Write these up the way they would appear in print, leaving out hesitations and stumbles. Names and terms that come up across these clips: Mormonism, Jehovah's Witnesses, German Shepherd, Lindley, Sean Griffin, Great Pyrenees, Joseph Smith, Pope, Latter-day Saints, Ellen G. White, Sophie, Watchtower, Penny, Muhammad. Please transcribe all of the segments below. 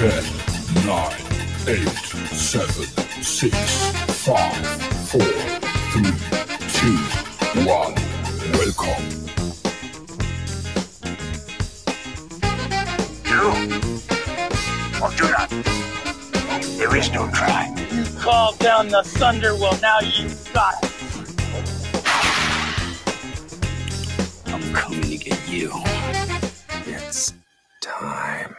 10, 9, 8, 7, 6, 5, 4, 3, 2, 1. Welcome. You? Or do not. There is no crime. You call down the thunder, well now you got it. I'm coming to get you. It's time.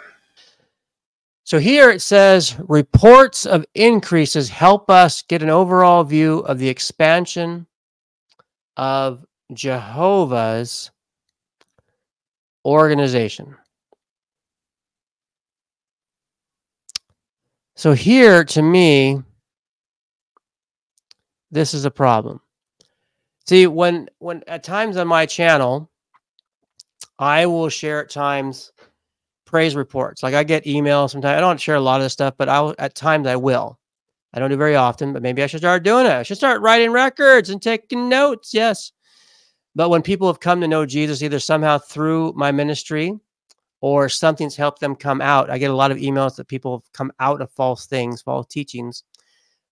So here it says, reports of increases help us get an overall view of the expansion of Jehovah's organization. So here, to me, this is a problem. See, when at times on my channel, I will share at times praise reports. Like I get emails sometimes. I don't share a lot of this stuff, but at times I will. I don't do very often, but maybe I should start doing it. I should start writing records and taking notes. Yes. But when people have come to know Jesus, either somehow through my ministry or something's helped them come out. I get a lot of emails that people have come out of false things, false teachings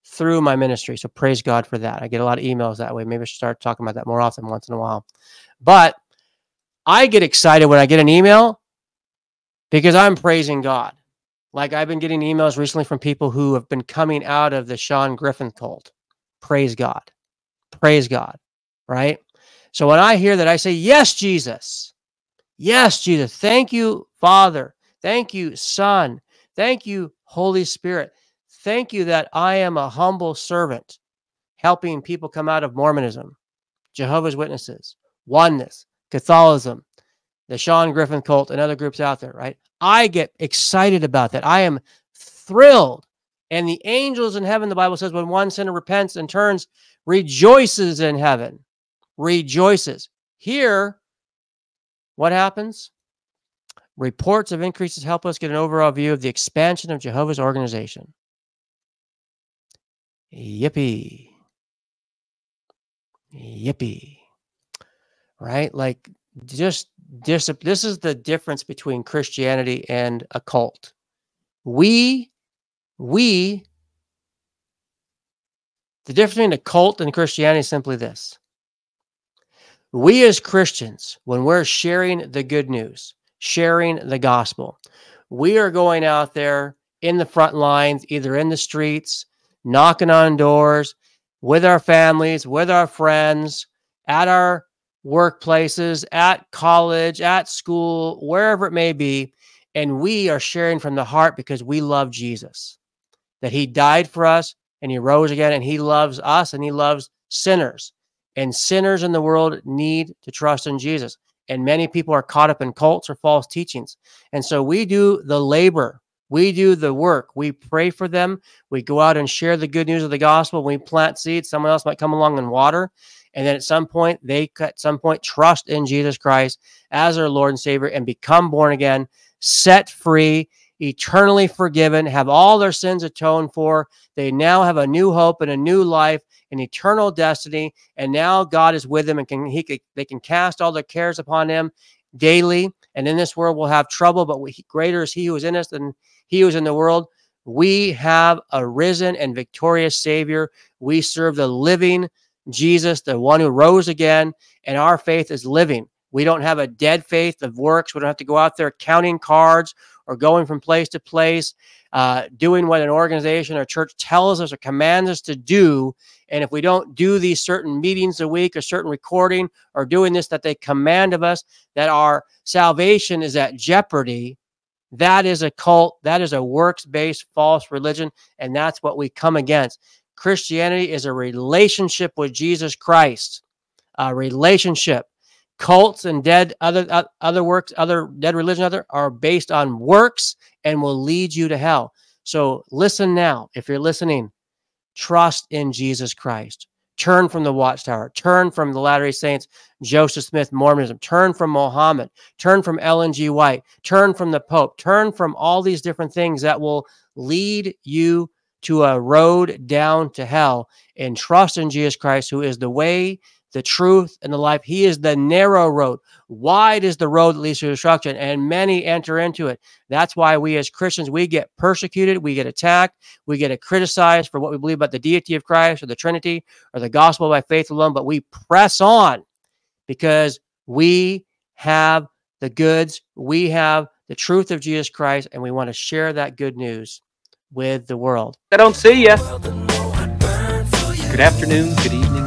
through my ministry. So praise God for that. I get a lot of emails that way. Maybe I should start talking about that more often once in a while. But I get excited when I get an email because I'm praising God. Like I've been getting emails recently from people who have been coming out of the Sean Griffin cult. Praise God. Praise God. Right? So when I hear that, I say, yes, Jesus. Yes, Jesus. Thank you, Father. Thank you, Son. Thank you, Holy Spirit. Thank you that I am a humble servant helping people come out of Mormonism, Jehovah's Witnesses, Oneness, Catholicism, the Sean Griffin cult, and other groups out there, right? I get excited about that. I am thrilled. And the angels in heaven, the Bible says, when one sinner repents and turns, rejoices in heaven. Rejoices. Here, what happens? Reports of increases help us get an overall view of the expansion of Jehovah's organization. Yippee. Yippee. Right? Like, just this is the difference between Christianity and a cult. The difference between a cult and Christianity is simply this. We as Christians, when we're sharing the good news, sharing the gospel, we are going out there in the front lines, either in the streets, knocking on doors, with our families, with our friends, at our workplaces, at college, at school, wherever it may be. And we are sharing from the heart because we love Jesus, that he died for us and he rose again, and he loves us and he loves sinners. And sinners in the world need to trust in Jesus. And many people are caught up in cults or false teachings. And so we do the labor. We do the work. We pray for them. We go out and share the good news of the gospel. We plant seeds. Someone else might come along and water. And then at some point, trust in Jesus Christ as their Lord and Savior and become born again, set free, eternally forgiven, have all their sins atoned for. They now have a new hope and a new life, an eternal destiny. And now God is with them and they can cast all their cares upon him daily. And in this world, we'll have trouble, but greater is he who is in us than he who is in the world. We have a risen and victorious Savior. We serve the living Jesus, the one who rose again, and our faith is living. We don't have a dead faith of works. We don't have to go out there counting cards or going from place to place, doing what an organization or church tells us or commands us to do. And if we don't do these certain meetings a week or certain recording or doing this that they command of us, that our salvation is at jeopardy. That is a cult. That is a works-based false religion. And that's what we come against. Christianity is a relationship with Jesus Christ, a relationship. Cults and other dead religions are based on works and will lead you to hell. So listen now, if you're listening, trust in Jesus Christ. Turn from the Watchtower. Turn from the Latter-day Saints, Joseph Smith, Mormonism. Turn from Muhammad. Turn from Ellen G. White. Turn from the Pope. Turn from all these different things that will lead you to a road down to hell, and trust in Jesus Christ, who is the way, the truth, and the life. He is the narrow road. Wide is the road that leads to destruction, and many enter into it. That's why we as Christians, we get persecuted, we get attacked, we get criticized for what we believe about the deity of Christ or the Trinity or the gospel by faith alone, but we press on because we have the goods, we have the truth of Jesus Christ, and we want to share that good news with the world. I don't see ya. Good afternoon, good evening.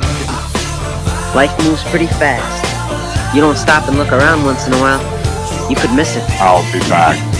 Life moves pretty fast. You don't stop and look around once in a while, you could miss it. I'll be back.